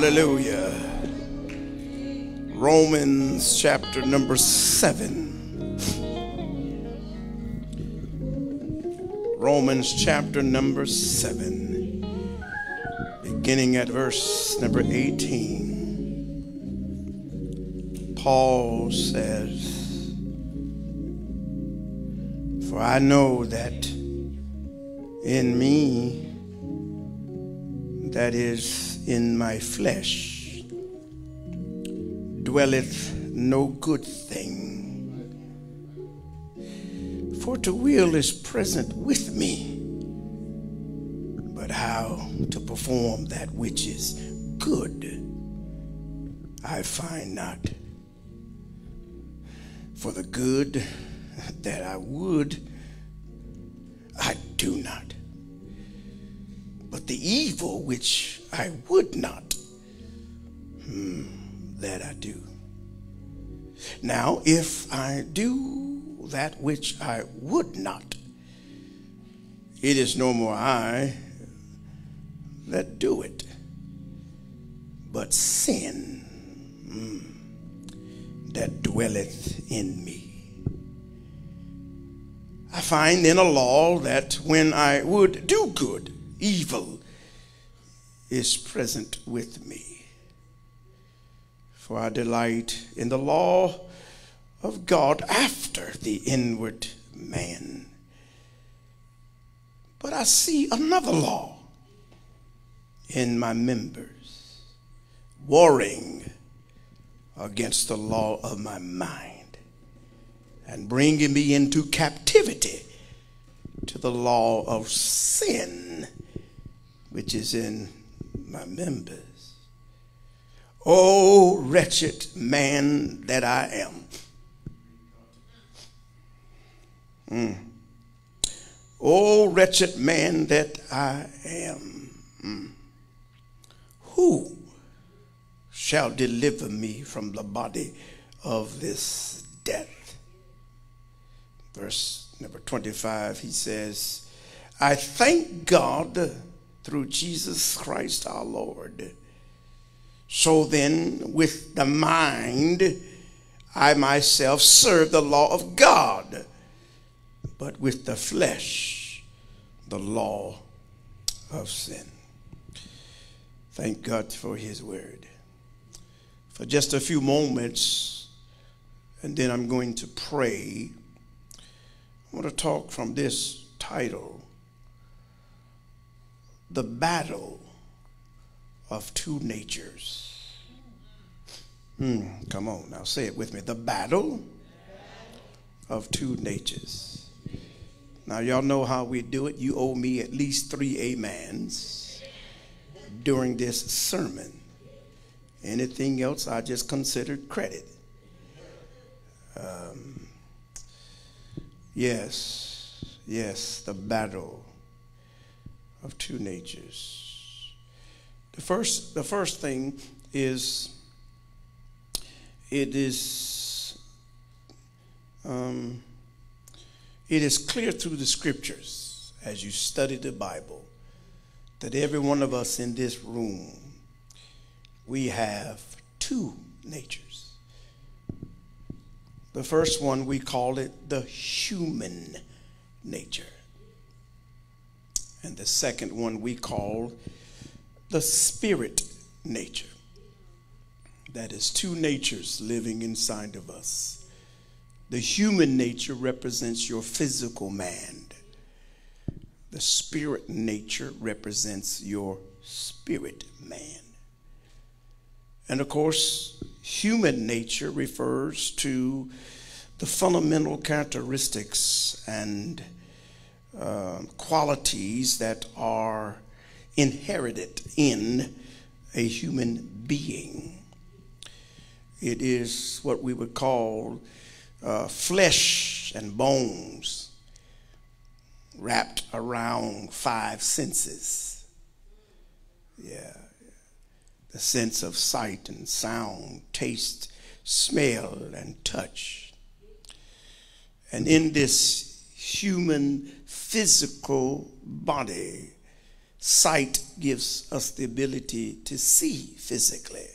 Hallelujah. Romans chapter number 7. Romans chapter number 7. Beginning at verse number 18. Paul says, "For I know that in me, that is in my flesh, dwelleth no good thing. For to will is present with me, but how to perform that which is good I find not. For the good that I would, I do not. But the evil which I would not, that I do. Now, if I do that which I would not, it is no more I that do it, but sin that dwelleth in me. I find then a law that when I would do good, evil is present with me. For I delight in the law of God after the inward man. But I see another law in my members, warring against the law of my mind, and bringing me into captivity to the law of sin, which is in my members. O wretched man that I am. O wretched man that I am. Who shall deliver me from the body of this death?" Verse number 25, he says, "I thank God through Jesus Christ our Lord. So then, with the mind, I myself serve the law of God, but with the flesh, the law of sin." Thank God for his word. For just a few moments, and then I'm going to pray. I want to talk from this title, "The Battle of Two Natures." Come on, now say it with me. The battle of two natures. Now y'all know how we do it. You owe me at least 3 amens during this sermon. Anything else I just considered credit. Yes, the battle of two natures. The first thing is, it is clear through the scriptures as you study the Bible that every one of us in this room, we have two natures. The first one, we call it the human nature. And the second one we call the spirit nature. That is two natures living inside of us. The human nature represents your physical man. The spirit nature represents your spirit man. And of course, human nature refers to the fundamental characteristics and qualities that are inherited in a human being. It is what we would call flesh and bones wrapped around 5 senses. Yeah. The sense of sight and sound, taste, smell, and touch. And in this human physical body, Sight gives us the ability to see physically.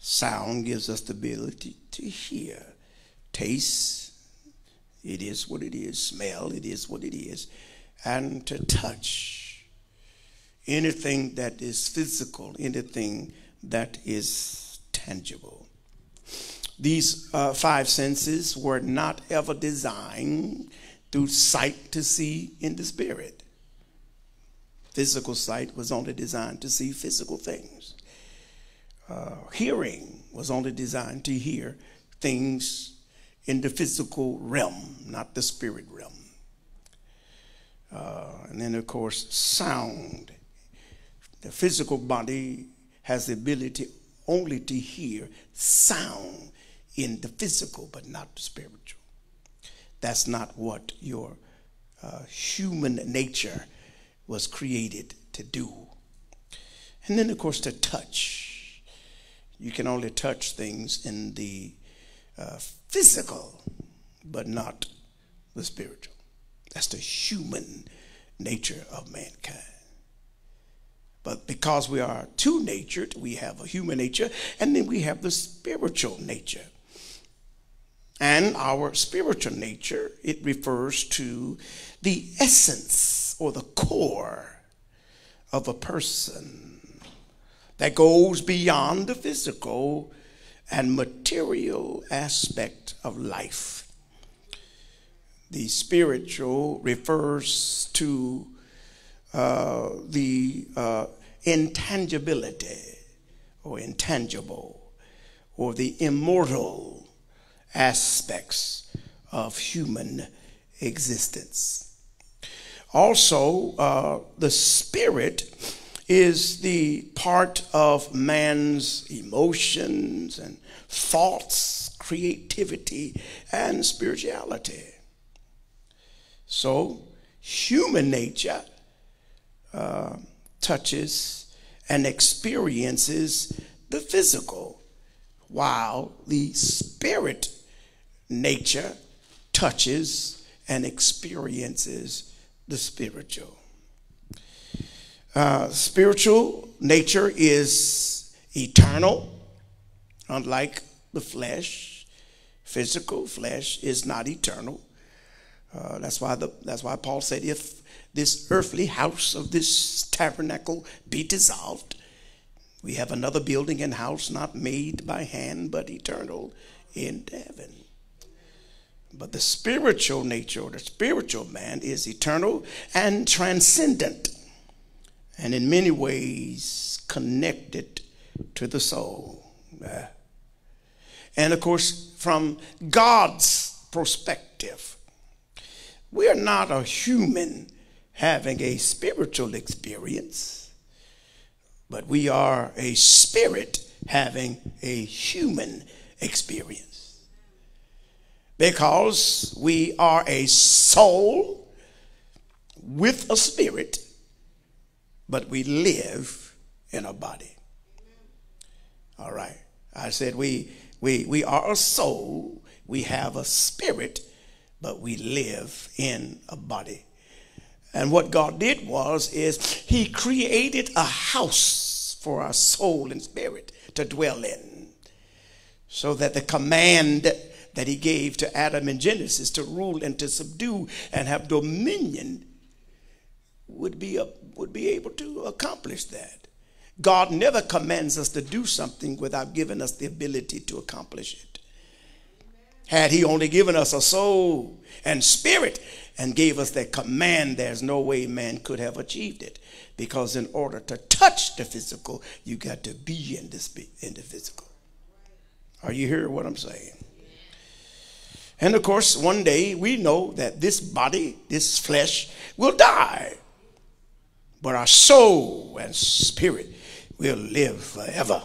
Sound gives us the ability to hear. Taste, it is what it is. Smell, it is what it is. And to touch. Anything that is physical, anything that is tangible. These five senses were not ever designed through sight to see in the spirit. Physical sight was only designed to see physical things. Hearing was only designed to hear things in the physical realm, not the spirit realm. And then, of course, sound. The physical body has the ability only to hear sound in the physical, but not the spiritual. That's not what your human nature was created to do. And then, of course, to touch. You can only touch things in the physical, but not the spiritual. That's the human nature of mankind. But because we are two-natured, we have a human nature, and then we have the spiritual nature. And our spiritual nature, it refers to the essence or the core of a person that goes beyond the physical and material aspect of life. The spiritual refers to the intangibility or intangible or the immortal aspects of human existence. Also, the spirit is the part of man's emotions and thoughts, creativity, and spirituality. So, human nature touches and experiences the physical, while the spirit nature touches and experiences the spiritual. Spiritual nature is eternal, unlike the flesh. Physical flesh is not eternal. That's why Paul said, if this earthly house of this tabernacle be dissolved, we have another building and house not made by hand, but eternal in heaven. But the spiritual nature, the spiritual man, is eternal and transcendent, and in many ways connected to the soul. And of course, from God's perspective, we are not a human having a spiritual experience, but we are a spirit having a human experience, because we are a soul with a spirit, but we live in a body. All right. I said we are a soul, we have a spirit, but we live in a body. And what God did is he created a house for our soul and spirit to dwell in, so that the command that he gave to Adam in Genesis to rule and to subdue and have dominion would be able to accomplish that. God never commands us to do something without giving us the ability to accomplish it. Had he only given us a soul and spirit and gave us that command, there's no way man could have achieved it. Because in order to touch the physical, you got to be in the physical. Are you hearing what I'm saying? And of course, one day we know that this body, this flesh, will die. But our soul and spirit will live forever.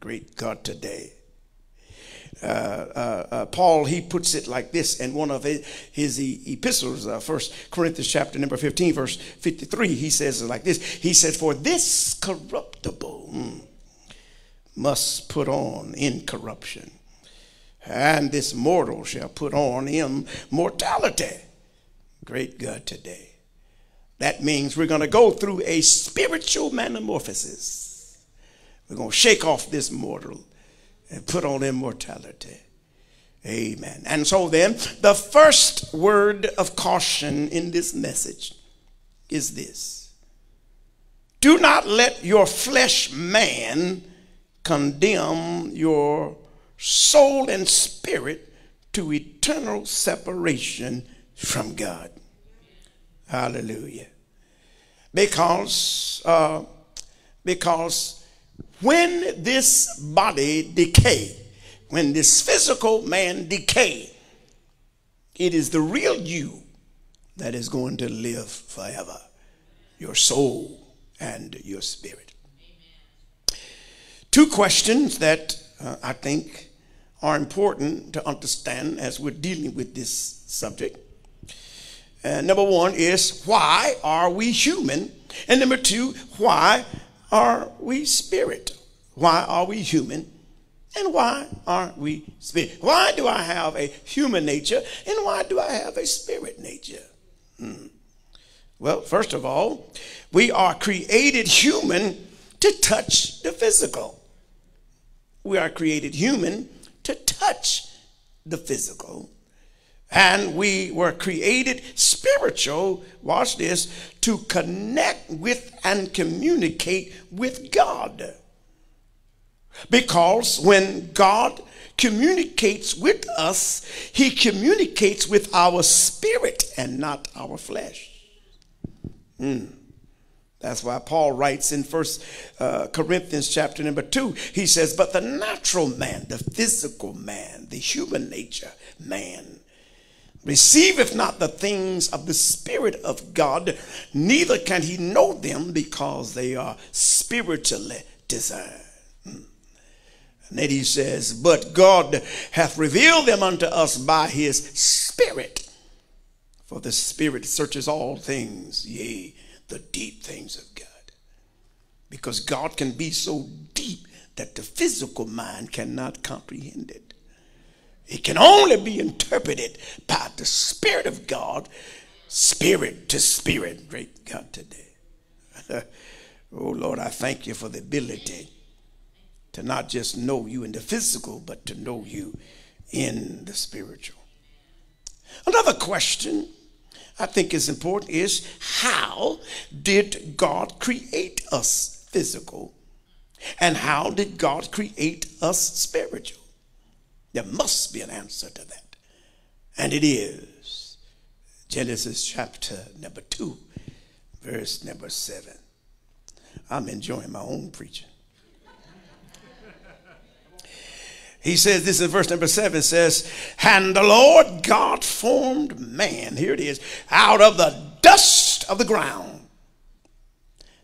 Great God today. Paul, he puts it like this in one of his epistles, 1 Corinthians chapter number 15, verse 53. He says it like this. He said, for this corruptible must put on incorruption, and this mortal shall put on immortality. Great God today. That means we're going to go through a spiritual metamorphosis. We're going to shake off this mortal and put on immortality. Amen. And so then, the first word of caution in this message is this. Do not let your flesh man condemn your soul and spirit to eternal separation from God. Hallelujah. Because when this body decay, when this physical man decay, it is the real you that is going to live forever. Your soul and your spirit. Amen. Two questions that I think are important to understand as we're dealing with this subject. Number one is, why are we human? And number two, why are we spirit? Why are we human? And why are we spirit? Why do I have a human nature? And why do I have a spirit nature? Well, first of all, we are created human to touch the physical. We are created human to touch the physical. And we were created spiritual, watch this, to connect with and communicate with God. Because when God communicates with us, he communicates with our spirit and not our flesh. That's why Paul writes in 1 Corinthians chapter number 2, he says, but the natural man, the physical man, the human nature man, receiveth not the things of the Spirit of God, neither can he know them, because they are spiritually discerned. And then he says, but God hath revealed them unto us by his Spirit. For the Spirit searches all things, yea, the deep things of God. Because God can be so deep that the physical mind cannot comprehend it. It can only be interpreted by the Spirit of God, spirit to spirit, great God today. Oh, Lord, I thank you for the ability to not just know you in the physical, but to know you in the spiritual. Another question I think is important is, how did God create us physical? And how did God create us spiritual? There must be an answer to that. And it is Genesis chapter number 2, verse number 7. I'm enjoying my own preaching. He says, this is verse number 7, says, and the Lord God formed man, here it is, out of the dust of the ground.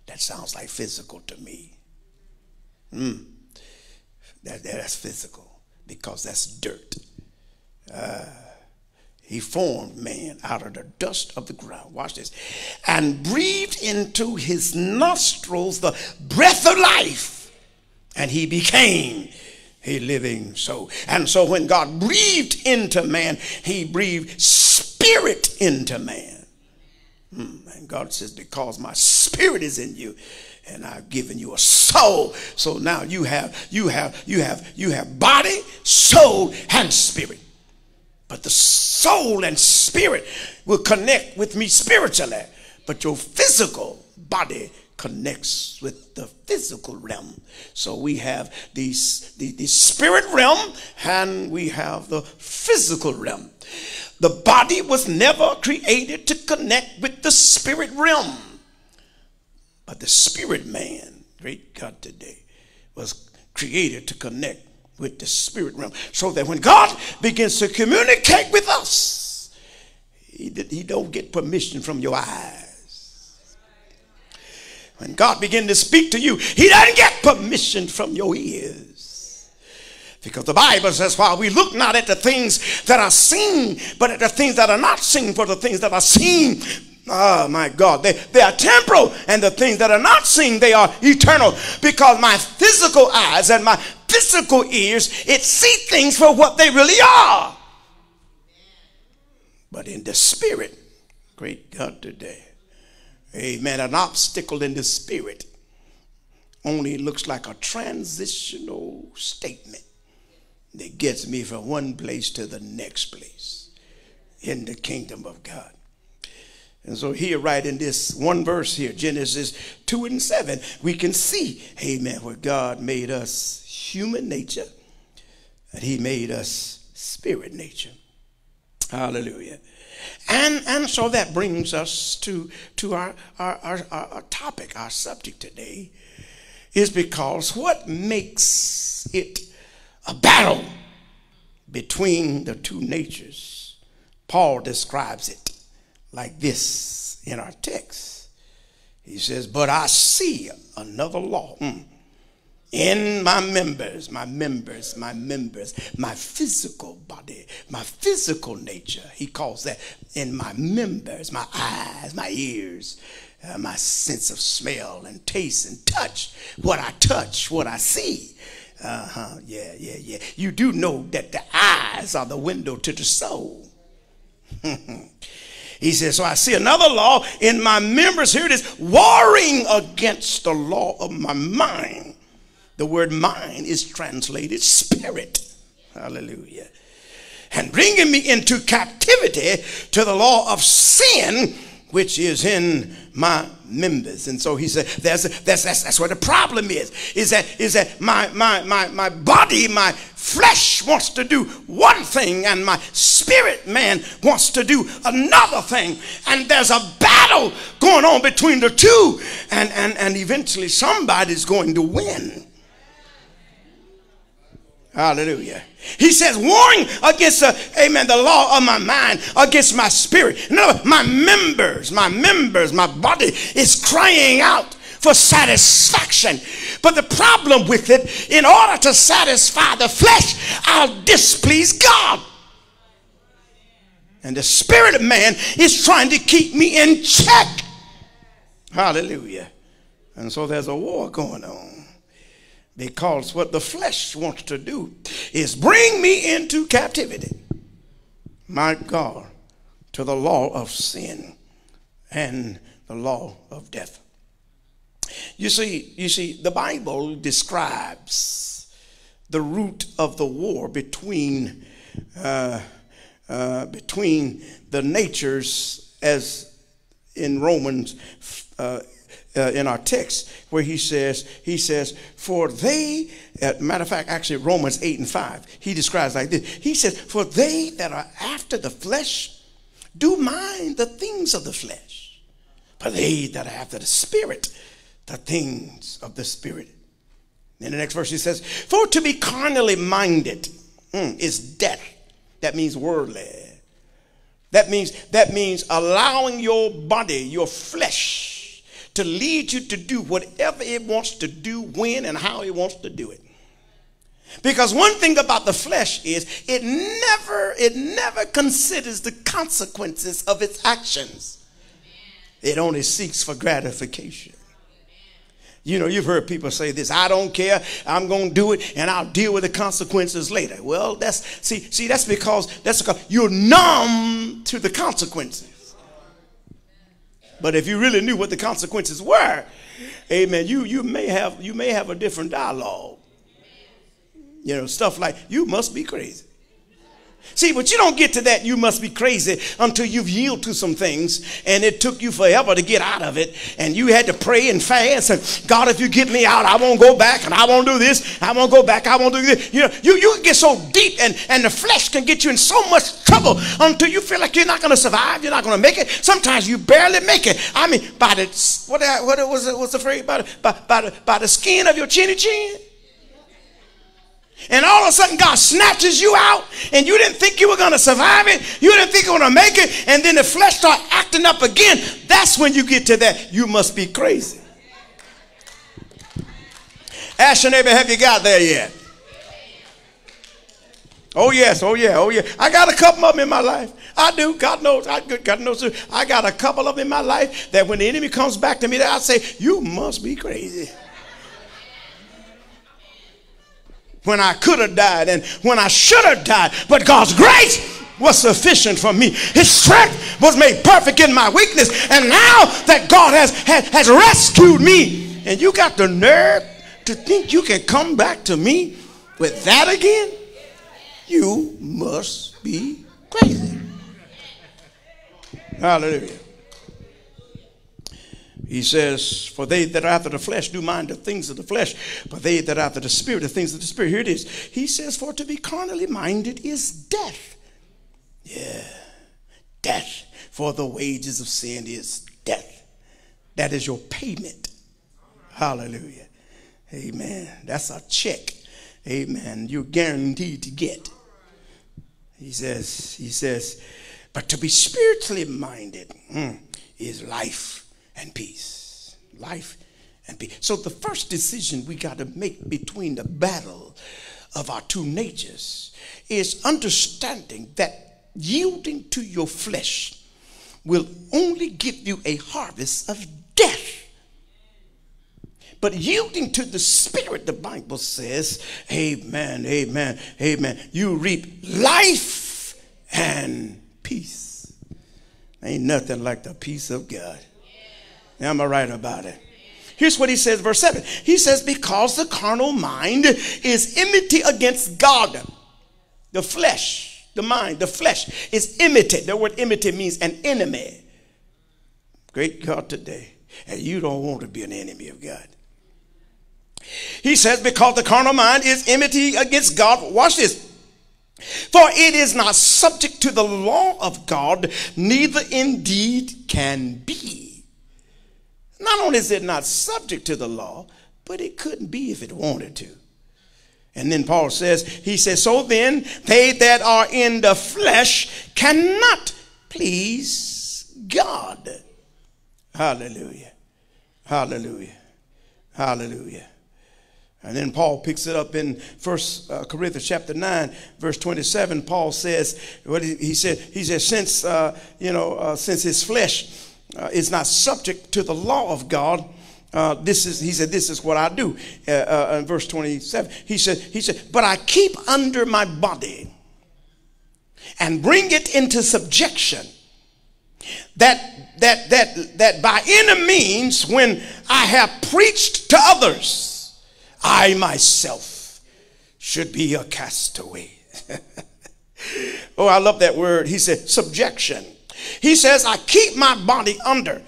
That sounds like physical to me. That's physical, because that's dirt. He formed man out of the dust of the ground, watch this, and breathed into his nostrils the breath of life, and he became a living soul. And so when God breathed into man, he breathed spirit into man. And God says, because my spirit is in you, and I've given you a soul. So now you have body, soul, and spirit. But the soul and spirit will connect with me spiritually. But your physical body connects with the physical realm. So we have the spirit realm, and we have the physical realm. The body was never created to connect with the spirit realm. But the spirit man, great God today, was created to connect with the spirit realm. So that when God begins to communicate with us, he don't get permission from your eyes. When God began to speak to you, he doesn't get permission from your ears. Because the Bible says, while we look not at the things that are seen, but at the things that are not seen, for the things that are seen, oh my God, they are temporal, and the things that are not seen, they are eternal. Because my physical eyes and my physical ears, it see things for what they really are. But in the spirit, great God today, Amen. An obstacle in the spirit only looks like a transitional statement that gets me from one place to the next place in the kingdom of God. And so here, right in this one verse here, Genesis 2:7, we can see, amen, where God made us human nature and he made us spirit nature. Hallelujah. And so that brings us to our topic, our subject today, is because what makes it a battle between the two natures? Paul describes it like this in our text. He says, but I see another law in my members, my physical body, my physical nature. He calls that in my members, my eyes, my ears, my sense of smell and taste and touch, what I see. Yeah. You do know that the eyes are the window to the soul. He says, so I see another law in my members. Here it is, warring against the law of my mind. The word mind is translated spirit. Hallelujah. And bringing me into captivity to the law of sin, which is in my members. And so he said, that's where the problem is that my body, my flesh wants to do one thing and my spirit man wants to do another thing. And there's a battle going on between the two, and eventually somebody's going to win. Hallelujah. He says, warring against, amen, the law of my mind, against my spirit. No, my members, my body is crying out for satisfaction. But the problem with it, in order to satisfy the flesh, I'll displease God. And the spirit of man is trying to keep me in check. Hallelujah. And so there's a war going on. Because what the flesh wants to do is bring me into captivity, my God, to the law of sin and the law of death. You see, the Bible describes the root of the war between the natures, as in Romans in our text, where he says, for they, matter of fact, actually Romans 8:5, he describes like this. He says, for they that are after the flesh do mind the things of the flesh, but they that are after the spirit, the things of the spirit. In the next verse he says, for to be carnally minded is death. That means worldly. That means allowing your body, your flesh, to lead you to do whatever it wants to do, when and how it wants to do it. Because one thing about the flesh is it never considers the consequences of its actions. It only seeks for gratification. You know, you've heard people say this, I don't care, I'm going to do it, and I'll deal with the consequences later. Well, that's because you're numb to the consequences. But if you really knew what the consequences were, amen, you may have a different dialogue. You know, stuff like, you must be crazy. See, but you don't get to that you must be crazy until you've yielded to some things, and it took you forever to get out of it, and you had to pray and fast, and God, if you get me out, I won't go back, and I won't do this, I won't go back, I won't do this. You know, you get so deep, and the flesh can get you in so much trouble until you feel like you're not going to survive, you're not going to make it. Sometimes you barely make it. I mean, by the, what was the phrase? By the skin of your chinny chin. And all of a sudden God snatches you out, and you didn't think you were going to survive it. You didn't think you were going to make it. And then the flesh starts acting up again. That's when you get to that, you must be crazy. Ask your neighbor, have you got there yet? Oh yes, oh yeah, oh yeah. I got a couple of them in my life. I do, God knows. God knows. I got a couple of them in my life that when the enemy comes back to me, that I say, you must be crazy. When I could have died and when I should have died, but God's grace was sufficient for me. His strength was made perfect in my weakness. And now that God has rescued me, and you got the nerve to think you can come back to me with that again? You must be crazy. Hallelujah. He says, for they that are after the flesh do mind the things of the flesh, but they that are after the spirit, the things of the spirit. Here it is. He says, for to be carnally minded is death. Yeah, death. For the wages of sin is death. That is your payment. Hallelujah. Amen. That's a check. Amen. You're guaranteed to get. He says, but to be spiritually minded is life and peace. Life and peace. So the first decision we got to make between the battle of our two natures is understanding that yielding to your flesh will only give you a harvest of death. But yielding to the Spirit, the Bible says, amen, amen, amen, you reap life and peace. Ain't nothing like the peace of God. Am I right about it? Here's what he says, verse 7. He says, because the carnal mind is enmity against God. The flesh, the mind, the flesh is enmity. The word enmity means an enemy. Great God today. And you don't want to be an enemy of God. He says, because the carnal mind is enmity against God. Watch this. For it is not subject to the law of God, neither indeed can be. Not only is it not subject to the law, but it couldn't be if it wanted to. And then Paul says, he says, so then they that are in the flesh cannot please God. Hallelujah. Hallelujah. Hallelujah. And then Paul picks it up in 1 Corinthians chapter 9, verse 27. Paul says, he says, since his flesh is not subject to the law of God. He said, this is what I do. In verse 27, he said, but I keep under my body and bring it into subjection, that by any means, when I have preached to others, I myself should be a castaway. Oh, I love that word. He said, subjection. He says, I keep my body under.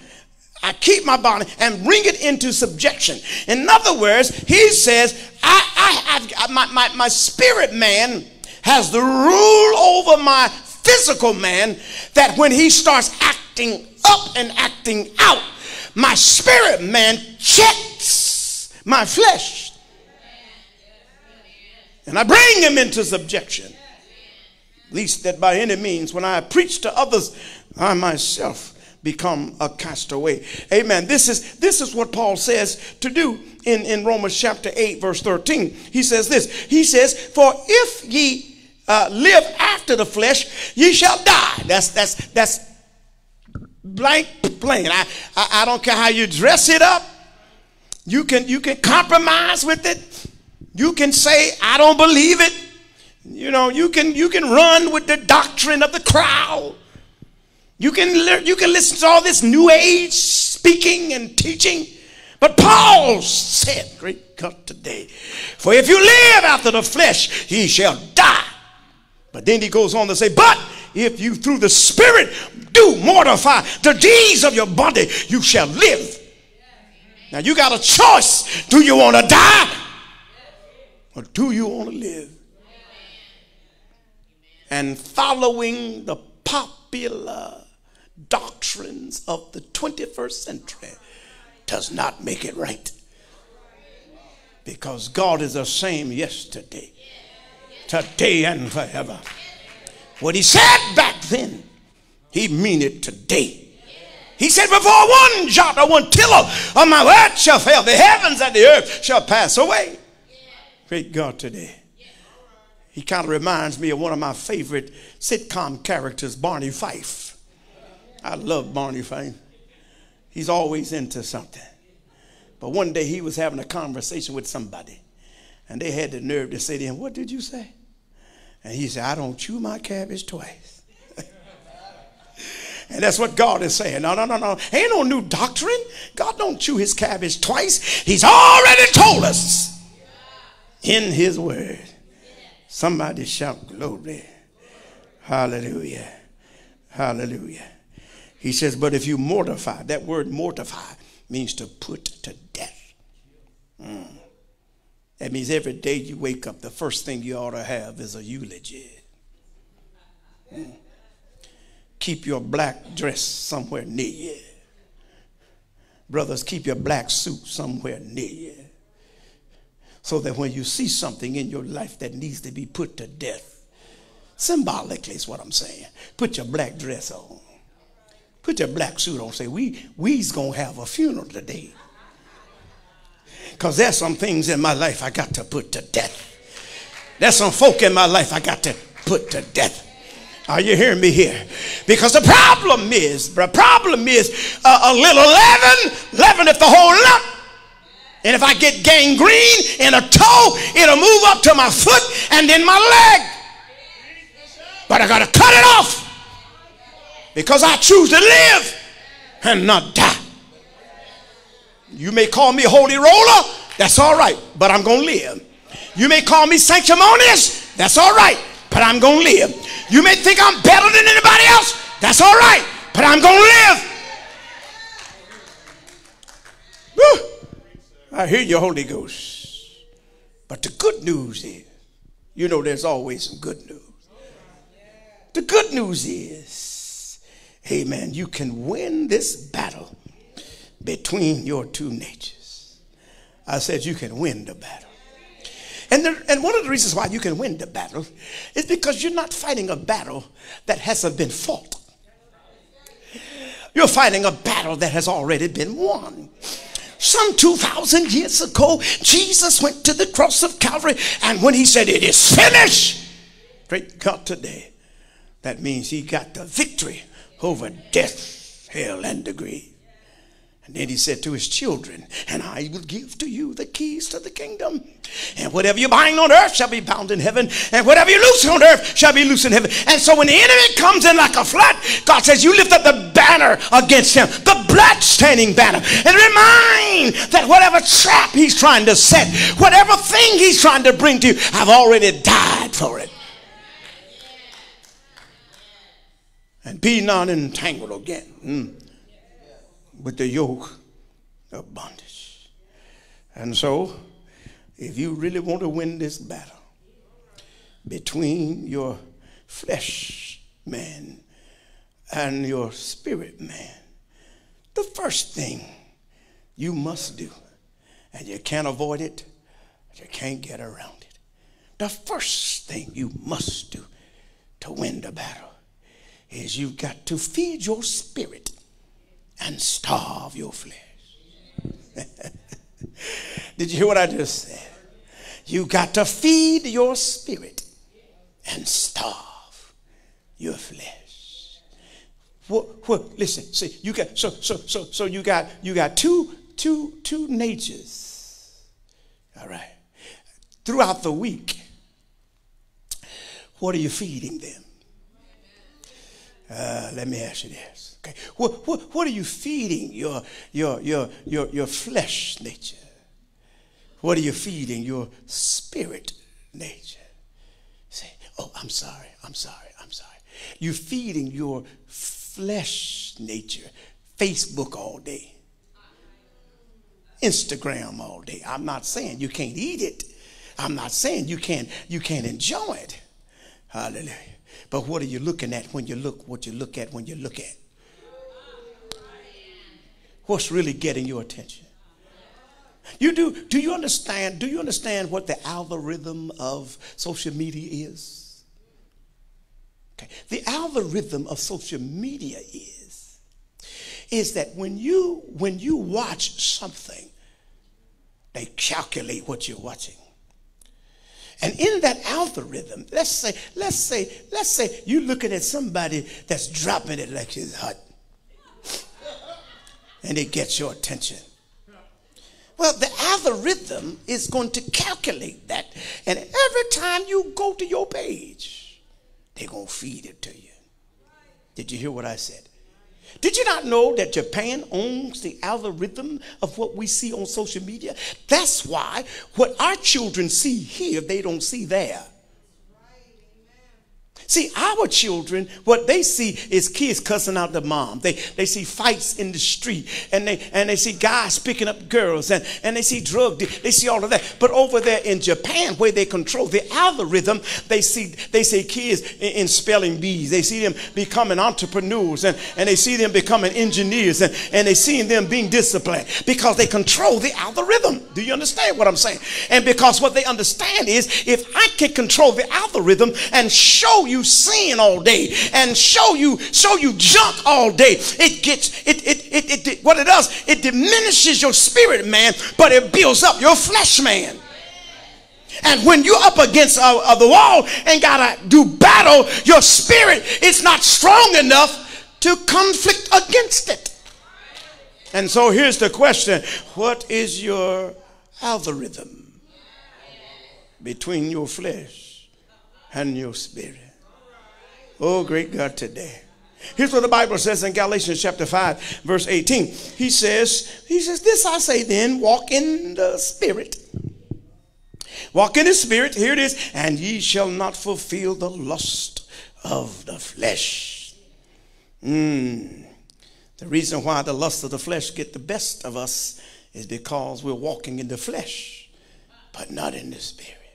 I keep my body and bring it into subjection. In other words, he says, my spirit man has the rule over my physical man, that when he starts acting up and acting out, my spirit man checks my flesh. And I bring him into subjection. Least that by any means, when I preach to others, I myself become a castaway. Amen. This is what Paul says to do in Romans chapter 8, verse 13. He says this. He says, for if ye live after the flesh, ye shall die. That's blank plain. I don't care how you dress it up. You can compromise with it. You can say, I don't believe it. You know, you can run with the doctrine of the crowd. You can listen to all this new age speaking and teaching. But Paul said, great God today, for if you live after the flesh, ye shall die. But then he goes on to say, but if you through the Spirit do mortify the deeds of your body, you shall live. Now you got a choice. Do you want to die or do you want to live? And following the popular doctrines of the 21st century does not make it right. Because God is the same yesterday, today, and forever. What he said back then, he mean it today. He said, before one jot or one tittle of my word shall fail, the heavens and the earth shall pass away. Great God today. He kind of reminds me of one of my favorite sitcom characters, Barney Fife. I love Barney Fife. He's always into something. But one day he was having a conversation with somebody, and they had the nerve to say to him, what did you say? And he said, I don't chew my cabbage twice. And that's what God is saying. No, no, no, no. Ain't no new doctrine. God don't chew his cabbage twice. He's already told us in his word. Somebody shout glory. Hallelujah. Hallelujah. He says, but if you mortify, that word mortify means to put to death. That means every day you wake up, the first thing you ought to have is a eulogy. Keep your black dress somewhere near you. Brothers, keep your black suit somewhere near you, so that when you see something in your life that needs to be put to death, symbolically is what I'm saying, put your black dress on. Put your black suit on. Say, we's going to have a funeral today. Because there's some things in my life I got to put to death. There's some folk in my life I got to put to death. Are you hearing me here? Because the problem is a little leaven leaveneth the whole lump. And if I get gangrene in a toe, it'll move up to my foot and then my leg. But I got to cut it off, because I choose to live and not die. You may call me holy roller. That's all right. But I'm going to live. You may call me sanctimonious. That's all right. But I'm going to live. You may think I'm better than anybody else. That's all right. But I'm going to live. Woo. I hear you, Holy Ghost. But the good news is, you know, there's always some good news. The good news is, amen, you can win this battle between your two natures. I said you can win the battle. And one of the reasons why you can win the battle is because you're not fighting a battle that hasn't been fought. You're fighting a battle that has already been won. Some 2,000 years ago, Jesus went to the cross of Calvary, and when he said, "It is finished," great God today, that means he got the victory over death, hell, and the grave. And then he said to his children, "And I will give to you the keys to the kingdom. And whatever you bind on earth shall be bound in heaven. And whatever you loose on earth shall be loose in heaven." And so when the enemy comes in like a flood, God says, you lift up the banner against him, the bloodstaining banner. And remind that whatever trap he's trying to set, whatever thing he's trying to bring to you, I've already died for it. And be not entangled again with the yoke of bondage. And so, if you really want to win this battle between your flesh man and your spirit man, the first thing you must do, and you can't avoid it, you can't get around it, the first thing you must do to win the battle is you've got to feed your spirit and starve your flesh. Did you hear what I just said? You got to feed your spirit and starve your flesh. What? Listen, see, you got so you got two natures. All right. Throughout the week, what are you feeding them? Let me ask you this. Okay. What are you feeding your flesh nature? What are you feeding your spirit nature? Say, oh, I'm sorry. You're feeding your flesh nature Facebook all day, Instagram all day. I'm not saying you can't eat it. I'm not saying you can't enjoy it. Hallelujah. But what are you looking at when you look? What you look at when you look at? What's really getting your attention? Do you understand? Do you understand what the algorithm of social media is? Okay. The algorithm of social media is that when you watch something, they calculate what you're watching. And in that algorithm, let's say you're looking at somebody that's dropping it like it's hot, and it gets your attention. Well, the algorithm is going to calculate that, and every time you go to your page, they're going to feed it to you. Did you hear what I said? Did you not know that Japan owns the algorithm of what we see on social media? That's why what our children see here, they don't see there. See, our children, what they see is kids cussing out the mom. They see fights in the street, and they see guys picking up girls, and they see drug dealers. They see all of that. But over there in Japan, where they control the algorithm, they see kids in spelling bees. They see them becoming entrepreneurs, and they see them becoming engineers, and they see them being disciplined because they control the algorithm. Do you understand what I'm saying? And because what they understand is, if I can control the algorithm and show you sin all day and show you junk all day, it gets it what it does, it diminishes your spirit man, but it builds up your flesh man. And when you're up against the wall and gotta do battle, your spirit is not strong enough to conflict against it. And so here's the question: what is your algorithm between your flesh and your spirit? Oh, great God today. Here's what the Bible says in Galatians chapter 5, verse 18. He says, this I say then, walk in the Spirit. Walk in the Spirit, here it is, and ye shall not fulfill the lust of the flesh. The reason why the lust of the flesh get the best of us is because we're walking in the flesh, but not in the Spirit.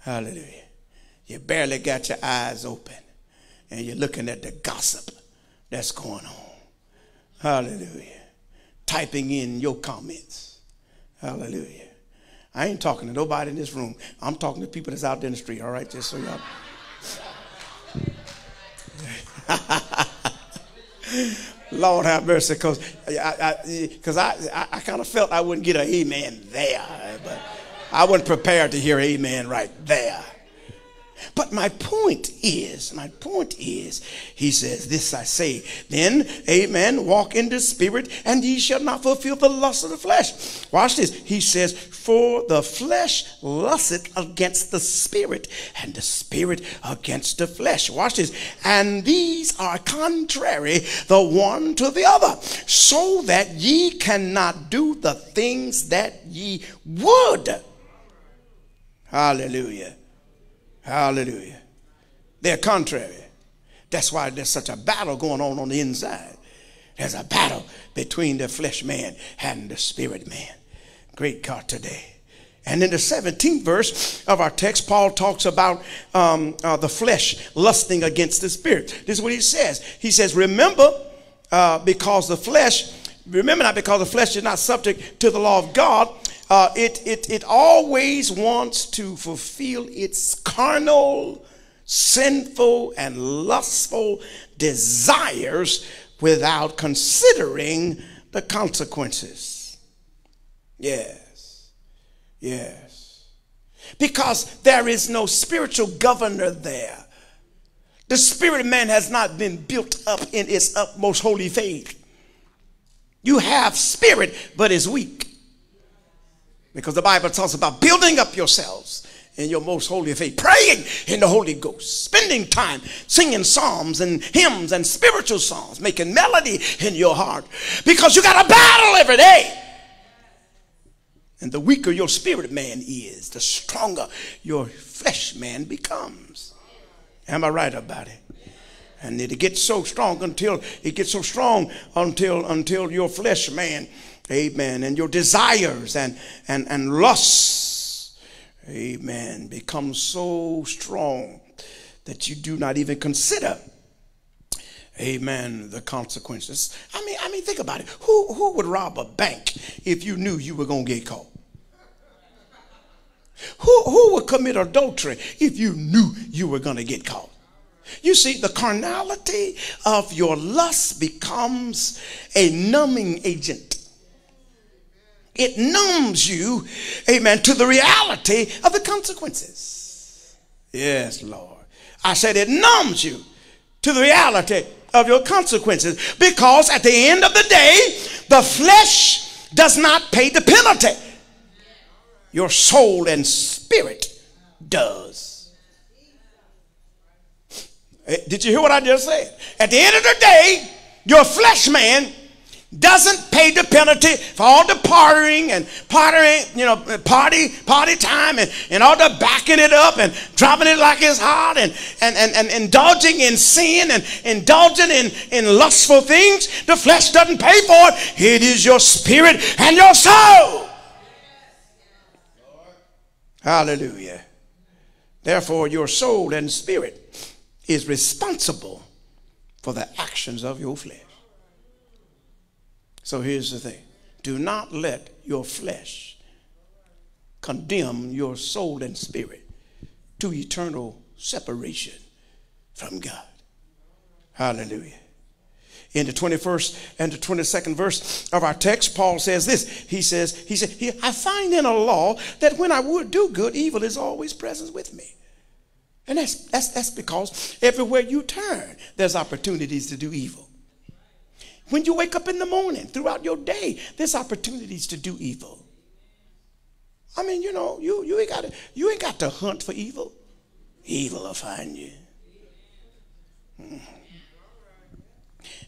Hallelujah. You barely got your eyes open, and you're looking at the gossip that's going on. Hallelujah. Typing in your comments. Hallelujah. I ain't talking to nobody in this room. I'm talking to people that's out there in the street, all right? Just so y'all. Lord have mercy, because I kind of felt I wouldn't get an amen there. But I wasn't prepared to hear amen right there. But my point is, he says, this I say, then, amen, walk in the Spirit, and ye shall not fulfill the lust of the flesh. Watch this. He says, for the flesh lusteth against the Spirit, and the Spirit against the flesh. Watch this. And these are contrary the one to the other, so that ye cannot do the things that ye would. Hallelujah. Hallelujah. They're contrary. That's why there's such a battle going on the inside. There's a battle between the flesh man and the spirit man. Great God today. And in the 17th verse of our text, Paul talks about the flesh lusting against the spirit. This is what he says. He says, remember not because the flesh is not subject to the law of God. It always wants to fulfill its carnal, sinful, and lustful desires without considering the consequences. Yes. Yes. Because there is no spiritual governor there. The spirit man has not been built up in its utmost holy faith. You have spirit, but it's weak. Because the Bible talks about building up yourselves in your most holy faith, praying in the Holy Ghost, spending time singing psalms and hymns and spiritual songs, making melody in your heart, because you got a battle every day. And the weaker your spirit man is, the stronger your flesh man becomes. Am I right about it? And it gets so strong until your flesh man, amen, and your desires and lusts, amen, become so strong that you do not even consider, amen, the consequences. I mean, think about it. Who would rob a bank if you knew you were going to get caught? Who would commit adultery if you knew you were going to get caught? You see, the carnality of your lust becomes a numbing agent. It numbs you, amen, to the reality of the consequences. Yes, Lord. I said it numbs you to the reality of your consequences, because at the end of the day, the flesh does not pay the penalty. Your soul and spirit does. Did you hear what I just said? At the end of the day, your flesh man doesn't pay the penalty for all the party time and all the backing it up and dropping it like it's hot and indulging in sin and indulging in lustful things. The flesh doesn't pay for it. It is your spirit and your soul. Hallelujah. Therefore, your soul and spirit is responsible for the actions of your flesh. So here's the thing. Do not let your flesh condemn your soul and spirit to eternal separation from God. Hallelujah. In the 21st and the 22nd verse of our text, Paul says this. He said, I find in a law that when I would do good, evil is always present with me. And that's because everywhere you turn, there's opportunities to do evil. When you wake up in the morning, throughout your day, there's opportunities to do evil. I mean, you know, you ain't got to hunt for evil. Evil will find you.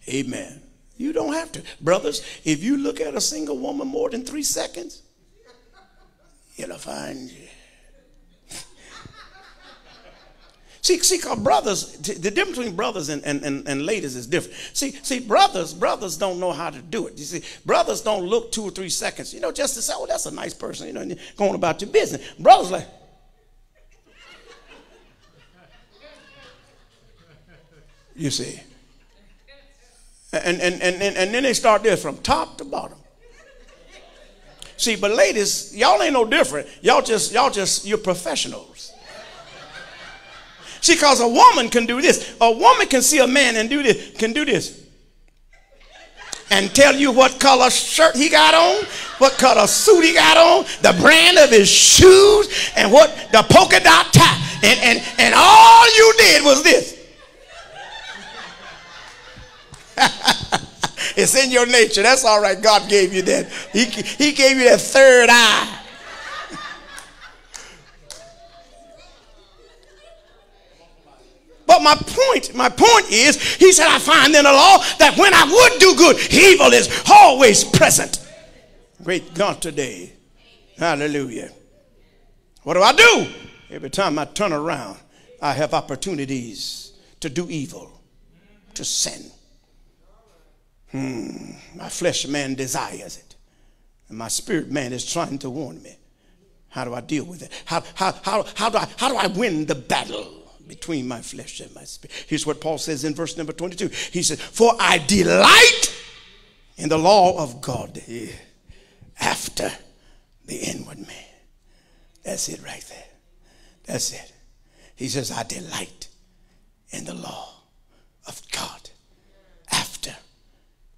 Amen. You don't have to. Brothers, if you look at a single woman more than 3 seconds, it'll find you. See, cause brothers, the difference between brothers and ladies is different. See, brothers don't know how to do it. You see, brothers don't look 2 or 3 seconds, you know, just to say, oh, that's a nice person, you know, and you're going about your business. Brothers like, you see. And then they start this from top to bottom. See, but ladies, y'all ain't no different. You're professionals. See, because a woman can do this. A woman can see a man and do this. And tell you what color shirt he got on, what color suit he got on, the brand of his shoes, and what the polka dot tie. And all you did was this. It's in your nature. That's all right. God gave you that. He gave you that third eye. But my point is, he said, I find in the law that when I would do good, evil is always present. Great God today. Hallelujah. What do I do? Every time I turn around, I have opportunities to do evil, to sin. My flesh man desires it. And my spirit man is trying to warn me. How do I deal with it? How do I win the battle between my flesh and my spirit? Here's what Paul says in verse number 22. He says, for I delight in the law of God after the inward man. That's it right there. That's it. He says, I delight in the law of God after.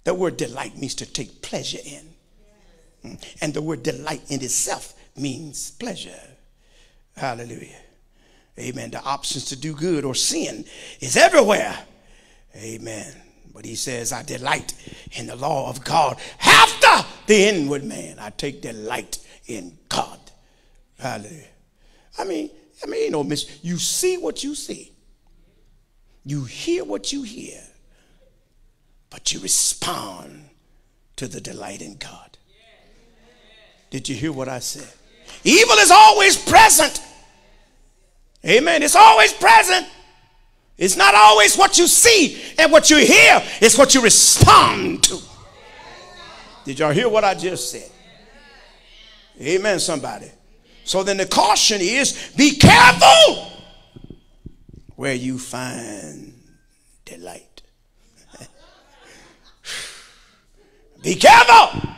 The word delight means to take pleasure in. And the word delight in itself means pleasure. Hallelujah. Amen. The options to do good or sin is everywhere. Amen. But he says, I delight in the law of God after the inward man. I take delight in God. Hallelujah. I mean, you know, miss, you see what you see. You hear what you hear. But you respond to the delight in God. Did you hear what I said? Evil is always present. Amen. It's always present. It's not always what you see and what you hear. It's what you respond to. Did y'all hear what I just said? Amen, somebody. So then the caution is, be careful where you find delight. Be careful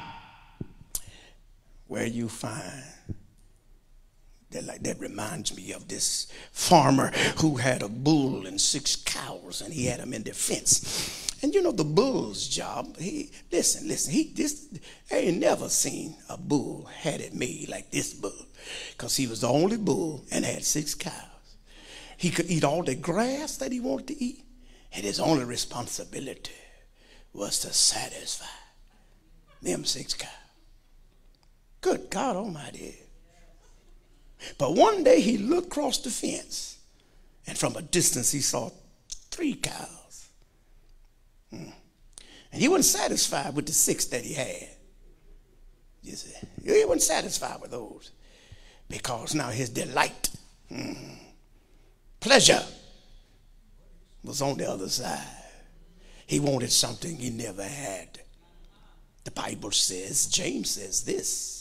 where you find delight. That reminds me of this farmer who had a bull and 6 cows, and he had them in the fence. And you know the bull's job, I ain't never seen a bull had it made like this bull, because he was the only bull and had 6 cows. He could eat all the grass that he wanted to eat, and his only responsibility was to satisfy them 6 cows. Good God Almighty. But one day he looked across the fence, and from a distance he saw 3 cows. And he wasn't satisfied with the 6 that he had. You see, he wasn't satisfied with those. Because now his delight, pleasure, was on the other side. He wanted something he never had. The Bible says, James says this,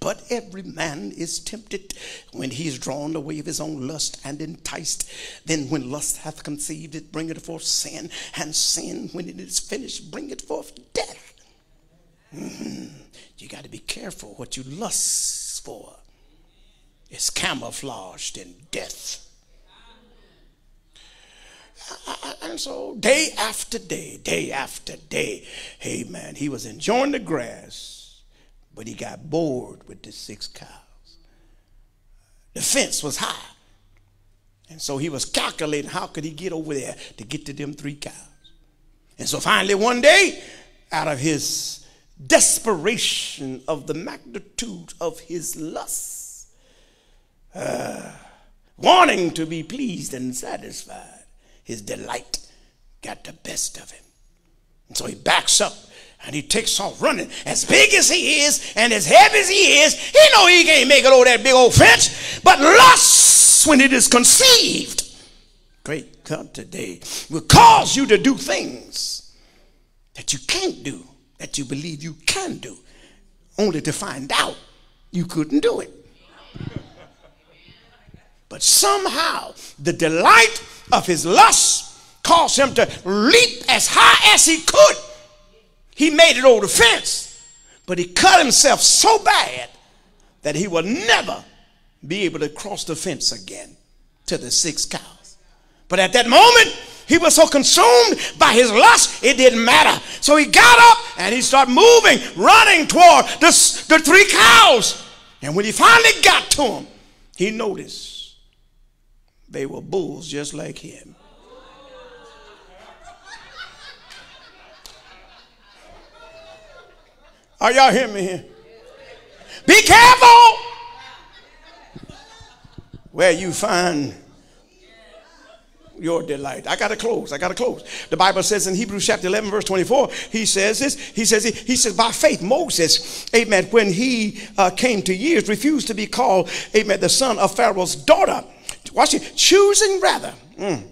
but every man is tempted when he is drawn away of his own lust and enticed. Then when lust hath conceived, it bringeth forth sin, and sin, when it is finished, bringeth forth death. You got to be careful what you lust for. It's camouflaged in death. And so day after day, hey man, he was enjoying the grass, but he got bored with the 6 cows. The fence was high. And so he was calculating how could he get over there to get to them 3 cows. And so finally one day, out of his desperation of the magnitude of his lust, wanting to be pleased and satisfied, his delight got the best of him. And so he backs up and he takes off running. As big as he is and as heavy as he is, he know he can't make it over that big old fence. But lust, when it is conceived, great God today, will cause you to do things that you can't do, that you believe you can do, only to find out you couldn't do it. But somehow the delight of his lust caused him to leap as high as he could. He made it over the fence, but he cut himself so bad that he will never be able to cross the fence again to the 6 cows. But at that moment, he was so consumed by his lust, it didn't matter. So he got up and he started moving, running toward the 3 cows. And when he finally got to them, he noticed they were bulls just like him. Are y'all hearing me here? Be careful where you find your delight. I got to close. I got to close. The Bible says in Hebrews chapter 11 verse 24, he says this. He says by faith Moses, amen, when he came to years, refused to be called, amen, the son of Pharaoh's daughter. Watch it. Choosing rather,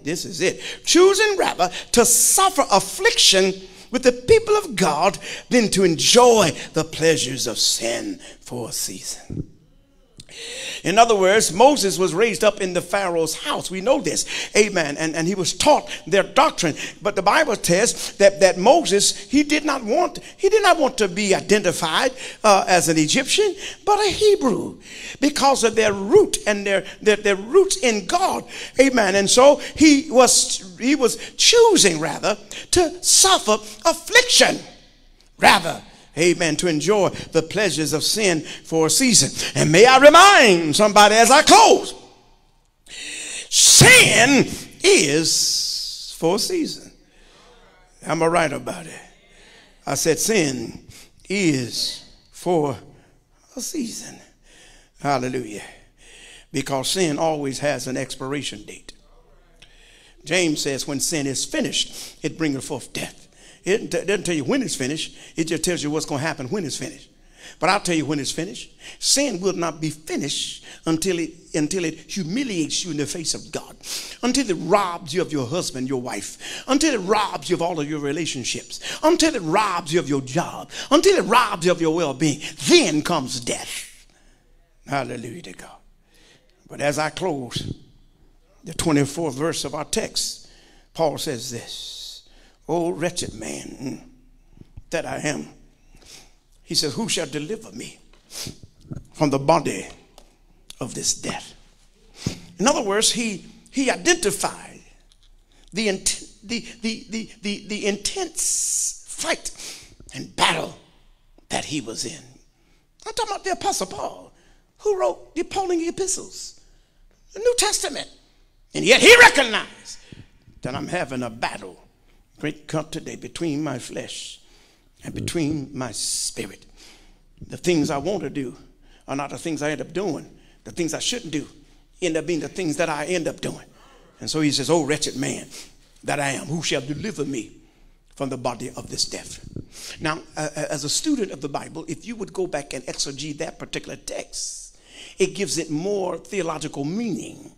this is it, choosing rather to suffer affliction with the people of God than to enjoy the pleasures of sin for a season. In other words, Moses was raised up in the Pharaoh's house. We know this. Amen. And he was taught their doctrine. But the Bible says that Moses, he did not want to be identified as an Egyptian, but a Hebrew, because of their root and their roots in God. Amen. And so he was choosing rather to suffer affliction rather, amen, to enjoy the pleasures of sin for a season. And may I remind somebody as I close, sin is for a season. Am I right about it? I said sin is for a season. Hallelujah. Because sin always has an expiration date. James says when sin is finished, it bringeth forth death. It doesn't tell you when it's finished. It just tells you what's going to happen when it's finished. But I'll tell you when it's finished. Sin will not be finished until it humiliates you in the face of God. Until it robs you of your husband, your wife. Until it robs you of all of your relationships. Until it robs you of your job. Until it robs you of your well-being. Then comes death. Hallelujah to God. But as I close, the 24th verse of our text, Paul says this. Oh, wretched man that I am. He says, who shall deliver me from the body of this death? In other words, he identified the intense fight and battle that he was in. I'm talking about the Apostle Paul, who wrote the Pauline epistles, the New Testament. And yet he recognized that I'm having a battle. Great God today between my flesh and between my spirit. The things I want to do are not the things I end up doing. The things I shouldn't do end up being the things that I end up doing. And so he says, oh, wretched man that I am, who shall deliver me from the body of this death. Now, as a student of the Bible, if you would go back and exegete that particular text, it gives it more theological meaning.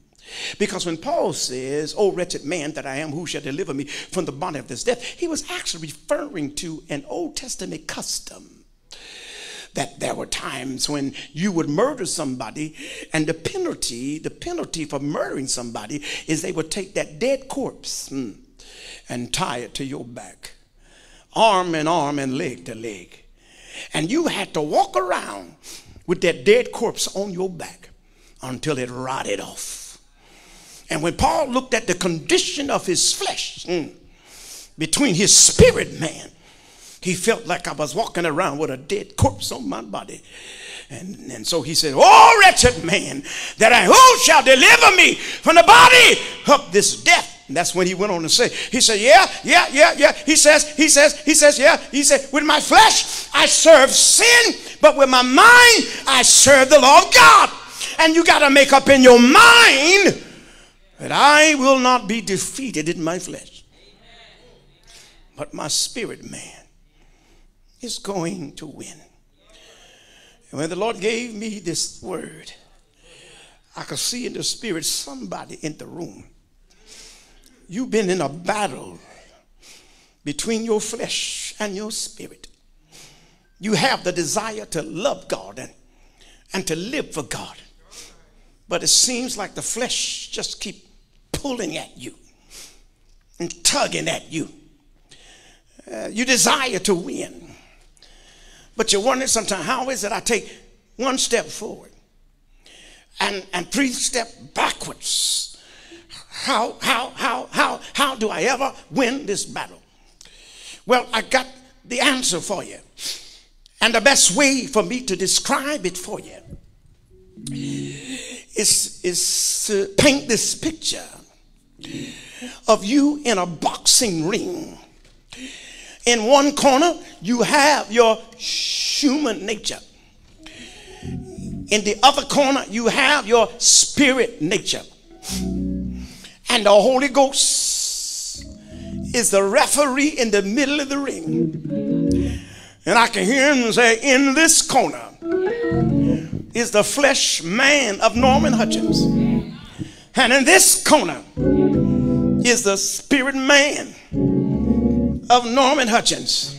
Because when Paul says, "O wretched man that I am, who shall deliver me from the body of this death?" he was actually referring to an Old Testament custom that there were times when you would murder somebody, and the penalty for murdering somebody is they would take that dead corpse and tie it to your back, arm and arm and leg to leg, and you had to walk around with that dead corpse on your back until it rotted off. And when Paul looked at the condition of his flesh between his spirit man, he felt like, "I was walking around with a dead corpse on my body." And so he said, "Oh, wretched man, that I, who shall deliver me from the body of this death?" And that's when he went on to say, he said, yeah. He said, "With my flesh, I serve sin, but with my mind, I serve the law of God." And you got to make up in your mind that I will not be defeated in my flesh. But my spirit man is going to win. And when the Lord gave me this word, I could see in the spirit somebody in the room. You've been in a battle between your flesh and your spirit. You have the desire to love God and to live for God. But it seems like the flesh just keep pulling at you and tugging at you. You desire to win. But you wonder sometimes, how is it I take one step forward and three steps backwards? How do I ever win this battle? Well, I got the answer for you. And the best way for me to describe it for you is to paint this picture of you in a boxing ring. In one corner, you have your human nature. In the other corner, you have your spirit nature. And the Holy Ghost is the referee in the middle of the ring. And I can hear him say, "In this corner is the flesh man of Norman Hutchins. And in this corner is the spirit man of Norman Hutchins."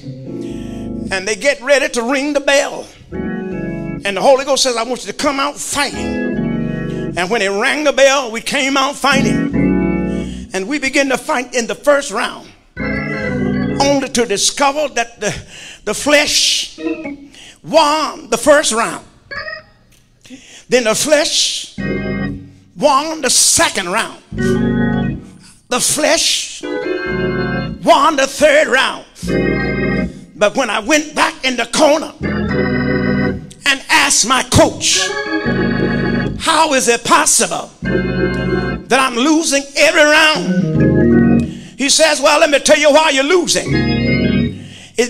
And they get ready to ring the bell. And the Holy Ghost says, "I want you to come out fighting." And when it rang the bell, we came out fighting. And we began to fight in the first round, only to discover that the flesh won the first round. Then the flesh won the second round. The flesh won the third round. But when I went back in the corner and asked my coach, "How is it possible that I'm losing every round?" he says, "Well, let me tell you why you're losing. It's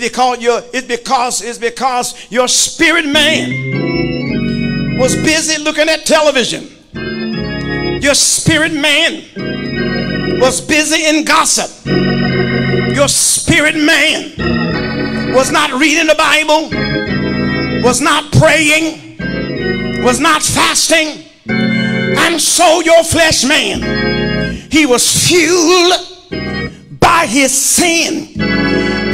because your spirit man was busy looking at television. Your spirit man was busy in gossip. Your spirit man was not reading the Bible, was not praying, was not fasting. And so your flesh man, he was fueled by his sin.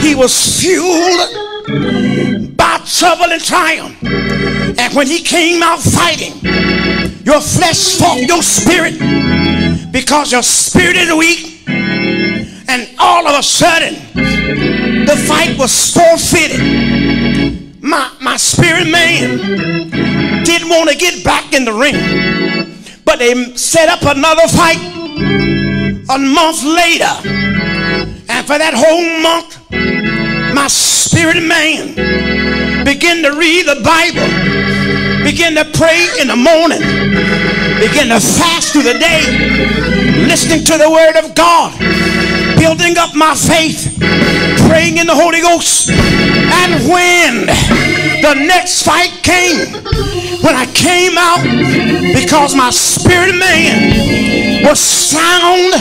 He was fueled by trouble and triumph. And when he came out fighting, your flesh fought your spirit, because your spirit is weak. And all of a sudden, the fight was forfeited. My spirit man didn't want to get back in the ring. But they set up another fight a month later. And for that whole month, my spirit man began to read the Bible, begin to pray in the morning, begin to fast through the day, listening to the word of God, building up my faith, praying in the Holy Ghost. And when the next fight came, when I came out, because my spirit man was sound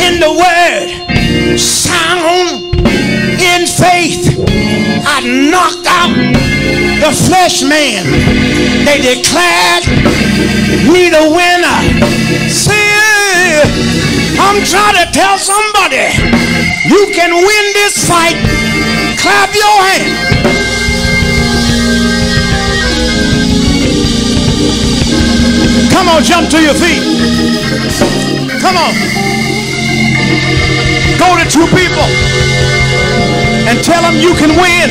in the word, sound I knocked out the flesh man. They declared me the winner. See, I'm trying to tell somebody, you can win this fight. Clap your hands. Come on, jump to your feet. Come on. Go to two people and tell them you can win.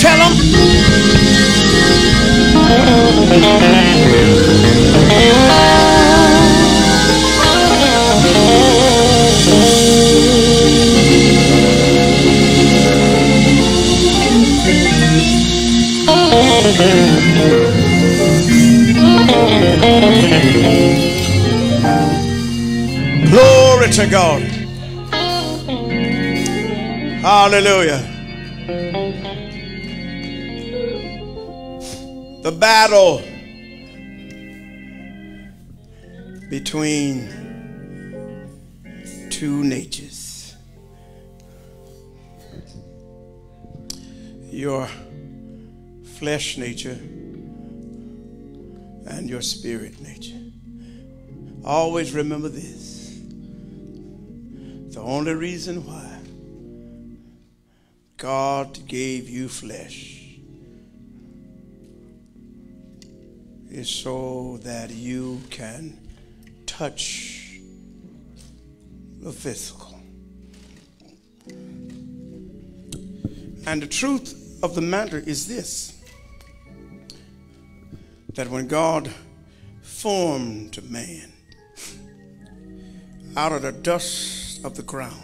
Tell them. Glory to God. Hallelujah. The battle between two natures. Your flesh nature and your spirit nature. Always remember this. The only reason why God gave you flesh is so that you can touch the physical. And the truth of the matter is this, that when God formed man out of the dust of the ground,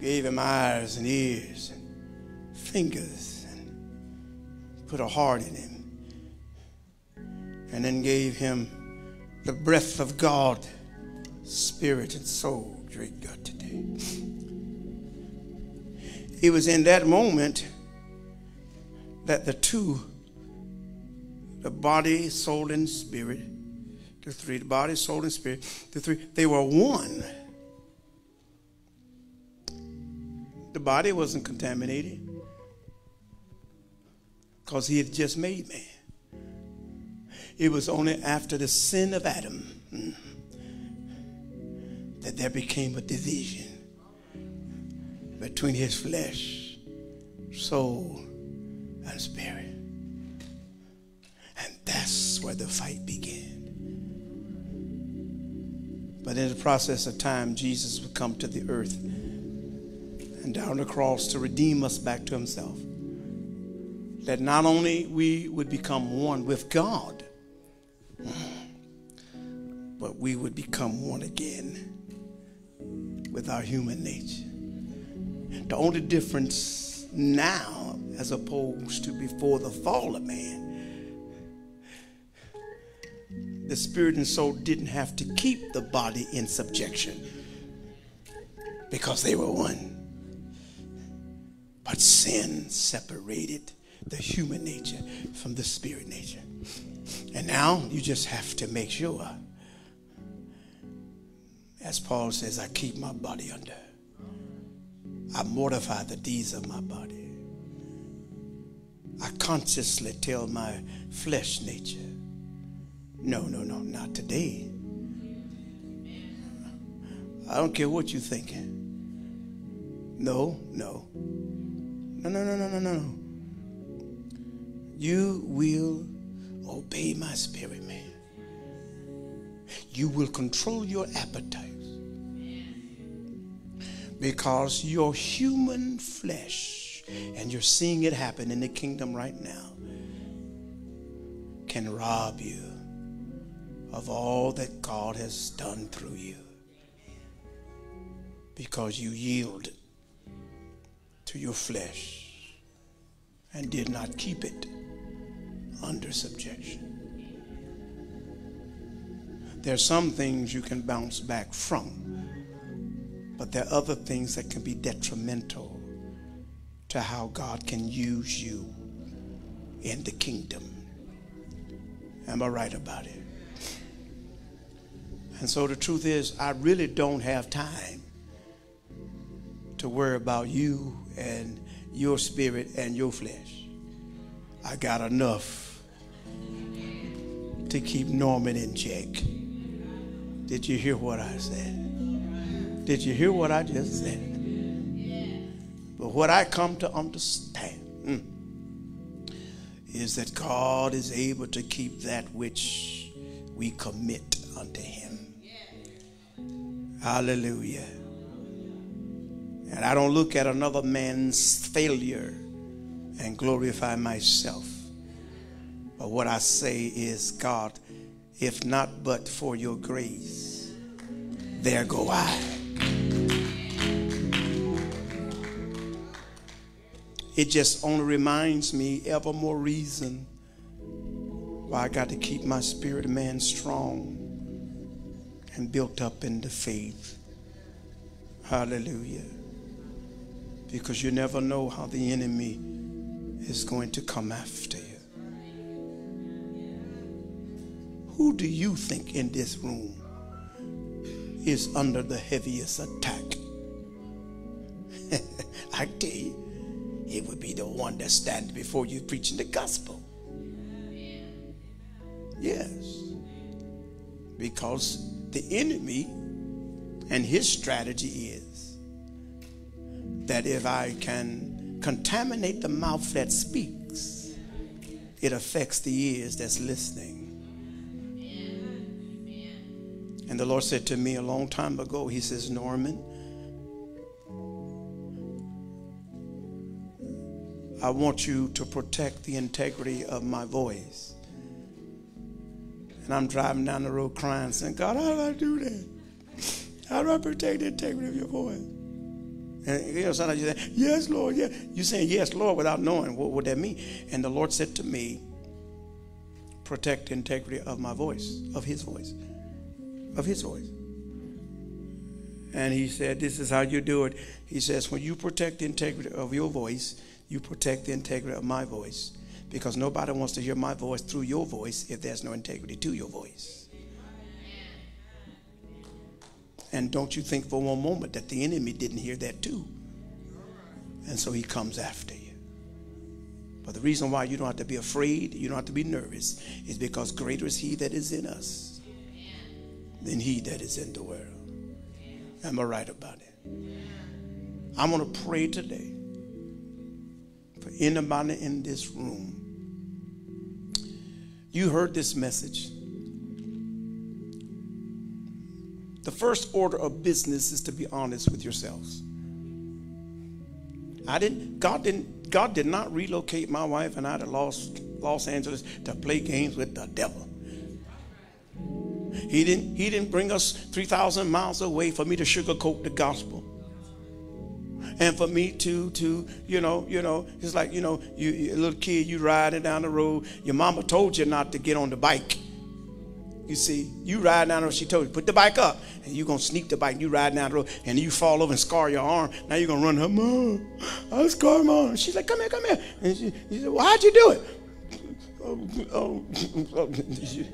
gave him eyes and ears and fingers, and put a heart in him, and then gave him the breath of God, spirit and soul, great God today. It was in that moment that the two, the body, soul, and spirit, the three, the body, soul, and spirit, the three, they were one. The body wasn't contaminated because he had just made man. It was only after the sin of Adam that there became a division between his flesh, soul, and spirit. And that's where the fight began. But in the process of time, Jesus would come to the earth and down the cross to redeem us back to himself, that not only we would become one with God, but we would become one again with our human nature. The only difference now, as opposed to before the fall of man, the spirit and soul didn't have to keep the body in subjection because they were one. But sin separated the human nature from the spirit nature. And now you just have to make sure, as Paul says, I keep my body under. I mortify the deeds of my body. I consciously tell my flesh nature, no, no, no, not today. I don't care what you're thinking. No, no. No, no, no, no, no, no. You will obey my spirit, man. You will control your appetites. Because your human flesh, and you're seeing it happen in the kingdom right now, can rob you of all that God has done through you, because you yielded to your flesh and did not keep it under subjection. There's some things you can bounce back from, but there are other things that can be detrimental to how God can use you in the kingdom. Am I right about it? And so the truth is, I really don't have time to worry about you and your spirit and your flesh. I got enough to keep Norman in check. Did you hear what I said? Did you hear what I just said? But what I come to understand is that God is able to keep that which we commit unto him. Hallelujah. And I don't look at another man's failure and glorify myself. But what I say is, God, if not but for your grace, there go I. It just only reminds me ever more reason why I got to keep my spirit man strong and built up in the faith. Hallelujah. Because you never know how the enemy is going to come after you. Who do you think in this room is under the heaviest attack? I tell you, it would be the one that stands before you preaching the gospel. Yes. Because the enemy and his strategy is that if I can contaminate the mouth that speaks, it affects the ears that's listening. And the Lord said to me a long time ago, he says, Norman, I want you to protect the integrity of my voice. And I'm driving down the road crying, saying, God, how do I do that? How do I protect the integrity of your voice? And you know, sometimes you say, yes, Lord, yeah. You're saying, yes, Lord, without knowing what would that mean. And the Lord said to me, protect the integrity of my voice, of his voice, of his voice. And he said, this is how you do it. He says, when you protect the integrity of your voice, you protect the integrity of my voice, because nobody wants to hear my voice through your voice if there's no integrity to your voice. And don't you think for one moment that the enemy didn't hear that too. And so he comes after you. But the reason why you don't have to be afraid, you don't have to be nervous, is because greater is he that is in us than he that is in the world. Am I right about it? I'm going to pray today. Anybody in this room, you heard this message. The first order of business is to be honest with yourselves. God did not relocate my wife and I to Los Angeles to play games with the devil. He didn't bring us 3,000 miles away for me to sugarcoat the gospel. And for me to it's like, you a little kid, you riding down the road. Your mama told you not to get on the bike. You see, you ride down the road. She told you, put the bike up. And you're going to sneak the bike. And you ride down the road. And you fall over and scar your arm. Now you're going to run her, Mom, I scarred my arm. She's like, come here, come here. And she said, well, how'd you do it?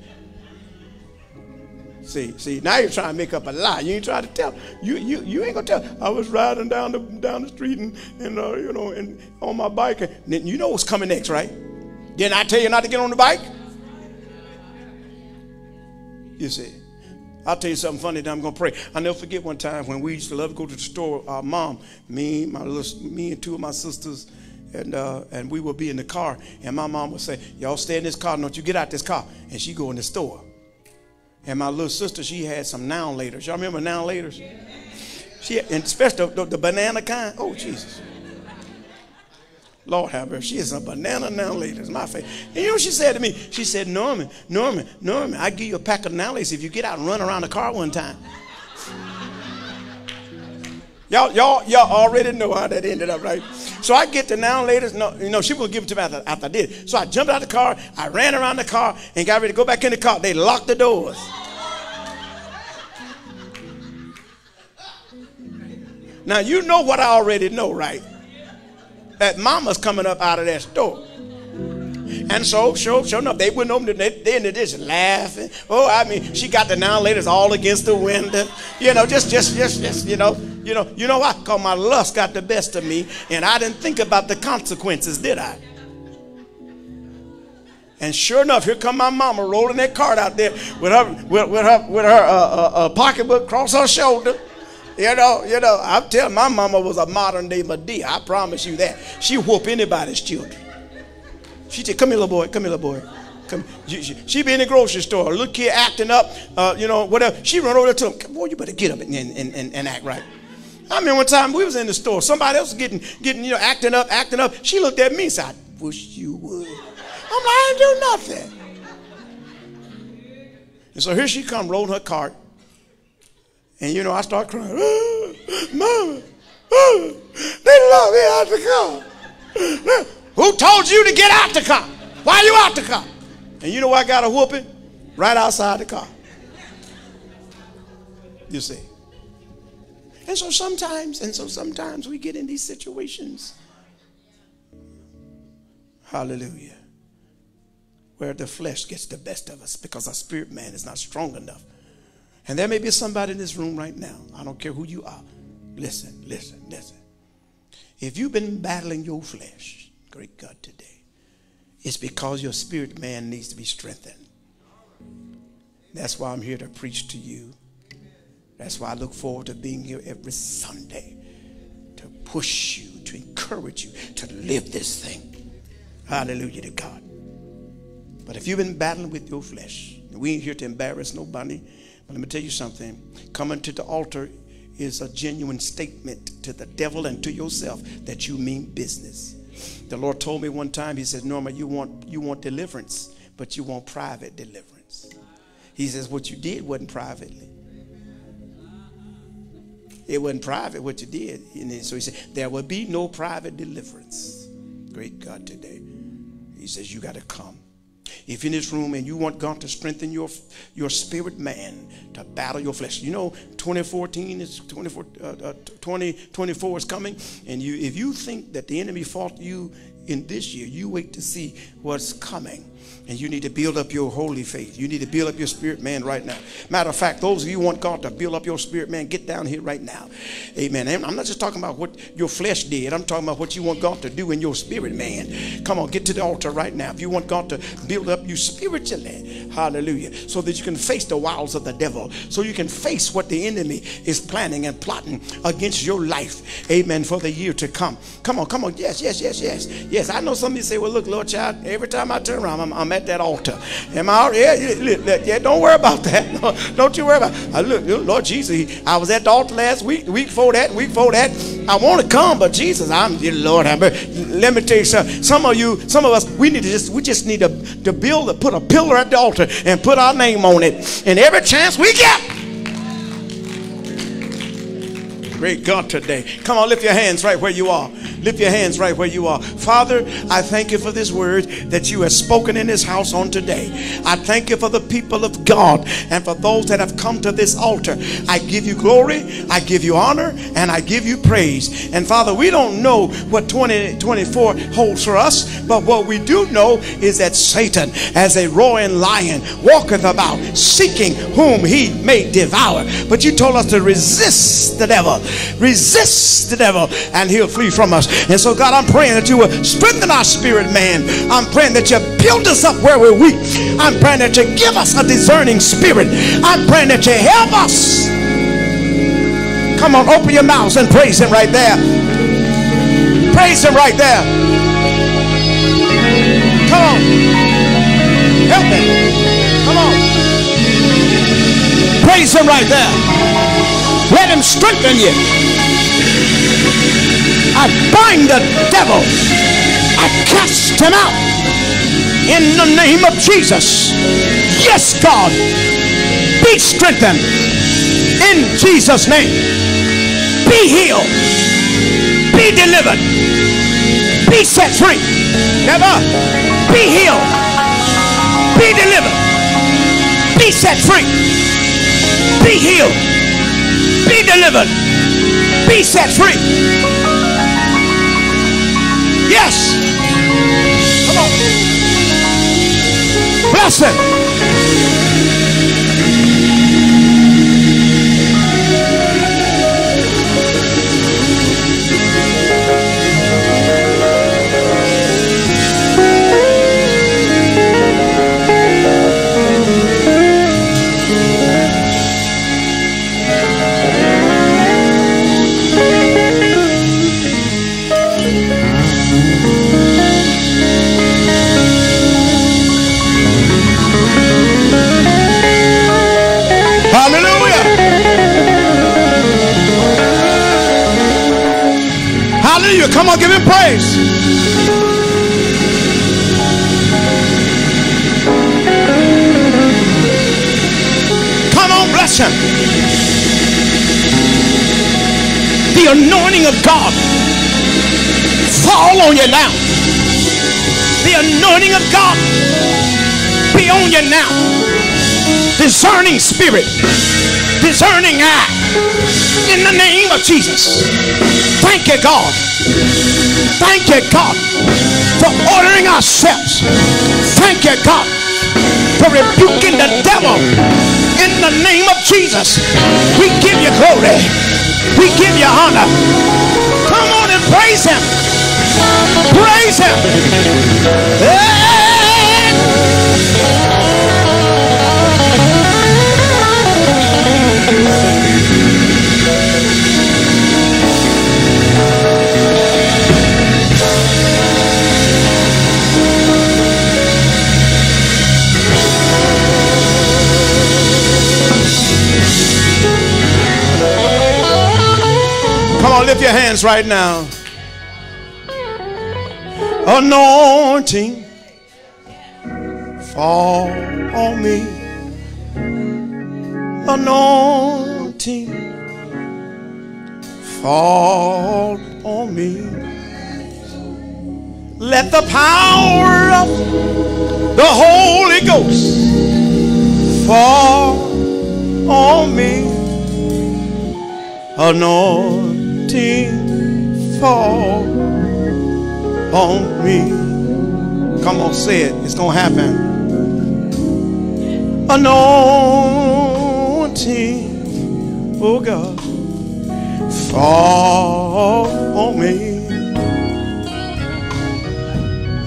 See, now you're trying to make up a lie. You ain't trying to tell. You ain't gonna tell. I was riding down the street and on my bike. And then you know what's coming next, right? Didn't I tell you not to get on the bike? You see, I'll tell you something funny that I'm gonna pray. I'll never forget one time when we used to love to go to the store. Our mom, me and two of my sisters, and we would be in the car. And my mom would say, "Y'all stay in this car. Don't you get out this car?" And she go in the store. And my little sister, she had some noun laters. Y'all remember noun laters? She had, and especially the banana kind. Oh, Jesus. Lord have her. She is a banana noun laters. My favorite. And you know what she said to me? She said, Norman, I give you a pack of noun laters if you get out and run around the car one time. Y'all already know how that ended up, right? So I get the noun laters. No, she was going to give it to me after I did it. So I jumped out of the car. I ran around the car and got ready to go back in the car. They locked the doors. Now, you know what I already know, right? That mama's coming up out of that store. And so, sure enough, they wouldn't open it. They ended this laughing. Oh, I mean, she got the now ladies all against the window. You know, just you know why? Because my lust got the best of me, and I didn't think about the consequences, did I? And sure enough, here come my mama rolling that cart out there with her pocketbook across her shoulder. You know. I'm telling you, my mama was a modern day Madea. I promise you that. She whoop anybody's children. She said, "Come here, little boy. Come here, little boy. Come." She be in the grocery store, a little kid acting up, you know, whatever. She run over to him. "Boy, you better get up and act right." I mean, one time we was in the store. Somebody else was getting, you know, acting up. She looked at me and said, "I wish you would." I'm like, "I ain't do nothing." And so here she come, rolling her cart. And, you know, I start crying. "Oh, Mama, oh, they love me out the car. Who told you to get out the car? Why are you out the car?" And you know I got a whooping? Right outside the car. You see. And so sometimes we get in these situations. Hallelujah. Where the flesh gets the best of us because our spirit man is not strong enough. And there may be somebody in this room right now. I don't care who you are. Listen. If you've been battling your flesh, great God, today, it's because your spirit man needs to be strengthened. That's why I'm here to preach to you. That's why I look forward to being here every Sunday to push you, to encourage you, to live this thing. Hallelujah to God. But if you've been battling with your flesh, we ain't here to embarrass nobody. Let me tell you something. Coming to the altar is a genuine statement to the devil and to yourself that you mean business. The Lord told me one time, he says, "Norma, you want deliverance, but you want private deliverance." He says, "What you did wasn't privately. It wasn't private what you did." And so he said, "There will be no private deliverance." Great God today. He says, "You got to come." If you're in this room and you want God to strengthen your spirit man to battle your flesh, you know 2024 is coming, and if you think that the enemy fought you in this year, you wait to see what's coming. And you need to build up your holy faith. You need to build up your spirit man right now. Matter of fact, those of you who want God to build up your spirit man, get down here right now. Amen. I'm not just talking about what your flesh did. I'm talking about what you want God to do in your spirit man. Come on, get to the altar right now. If you want God to build up you spiritually, hallelujah, so that you can face the wiles of the devil, so you can face what the enemy is planning and plotting against your life, amen, for the year to come. Come on. Yes. I know some of you say, "Well, look, Lord child, every time I turn around, I'm at that altar. Am I?" Yeah, don't worry about that. No, don't you worry about it. Look, Lord Jesus, I was at the altar last week, week before that. I want to come, but Jesus, I'm dear Lord. Let me tell you something. Some of us, we just need to build, put a pillar at the altar and put our name on it. And every chance we get. Great God today. Come on, lift your hands right where you are. Lift your hands right where you are. Father, I thank you for this word that you have spoken in this house on today. I thank you for the people of God and for those that have come to this altar. I give you glory, I give you honor, and I give you praise. And Father, we don't know what 2024 holds for us, but what we do know is that Satan, as a roaring lion, walketh about seeking whom he may devour. But you told us to resist the devil. Resist the devil and he'll flee from us. And so God, I'm praying that you will strengthen our spirit man. I'm praying that you build us up where we're weak. I'm praying that you give us a discerning spirit. I'm praying that you help us. Come on, open your mouths and praise him right there. Praise him right there. Come on, help me. Come on, praise him right there. Let him strengthen you. I bind the devil. I cast him out in the name of Jesus. Yes, God, be strengthened in Jesus' name. Be healed. Be delivered. Be set free. Never. Be healed. Be delivered. Be set free. Be healed. Be delivered. Be set free. Yes. Come on. blessing. Come on, give him praise. Come on, bless him. The anointing of God fall on you now. The anointing of God be on you now. Discerning spirit, discerning eye, in the name of Jesus. Thank you, God. Thank you, God, for ordering ourselves. Thank you, God, for rebuking the devil in the name of Jesus. We give you glory. We give you honor. Come on and praise him. Praise him. Lift your hands right now. Anointing fall on me. Anointing fall on me. Let the power of the Holy Ghost fall on me. Anointing fall on me. Come on, say it. It's gonna happen. Anointing, oh God, fall on me.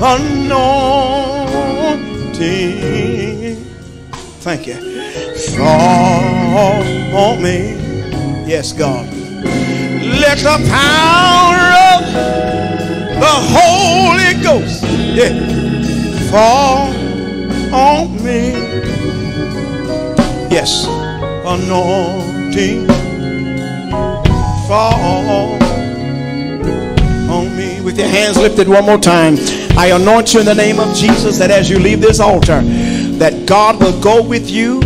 Anointing, thank you. Fall on me. Yes, God. Let the power of the Holy Ghost fall on me. Yes, anointing fall on me. With your hands lifted one more time, I anoint you in the name of Jesus that as you leave this altar, that God will go with you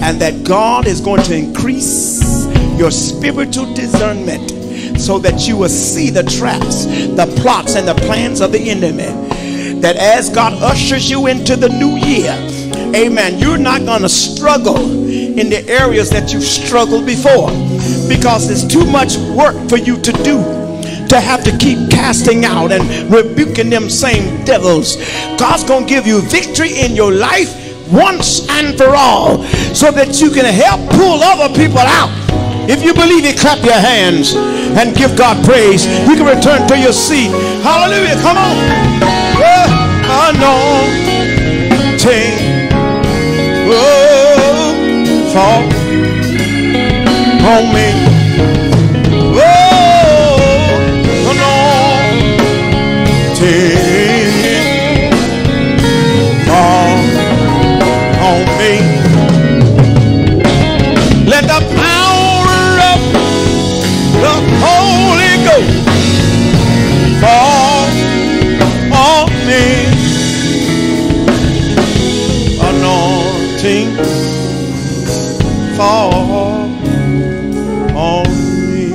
and that God is going to increase your spiritual discernment, so that you will see the traps, the plots, and the plans of the enemy. That as God ushers you into the new year, amen, you're not going to struggle in the areas that you've struggled before, because there's too much work for you to do, to have to keep casting out and rebuking them same devils. God's going to give you victory in your life once and for all, so that you can help pull other people out. If you believe it, clap your hands and give God praise. You can return to your seat. Hallelujah. Come on. Anointing. Oh, fall on me. Oh, anointing. Fall on me. Let the power of the Holy Ghost fall on me. Anointing fall on me.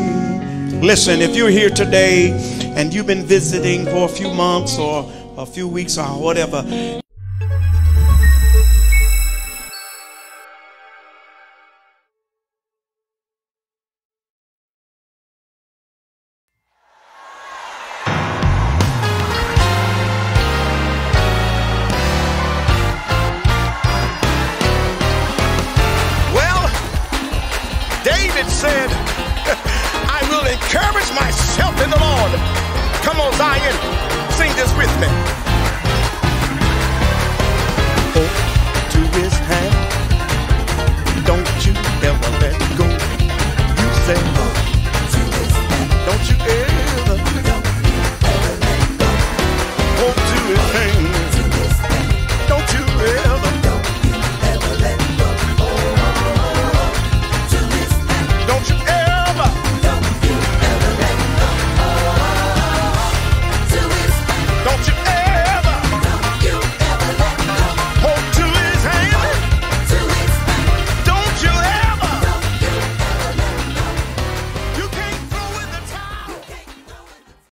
Listen, if you're here today and you've been visiting for a few months or a few weeks or whatever, said, I will encourage myself in the Lord. Come on, Zion, sing this with me.